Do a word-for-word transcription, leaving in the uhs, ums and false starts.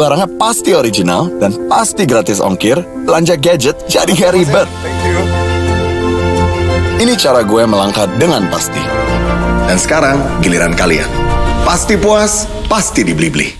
barangnya pasti original dan pasti gratis ongkir. Belanja gadget jadi gak ribet. Ini cara gue melangkah dengan pasti. Dan sekarang giliran kalian. Pasti puas, pasti di Blibli.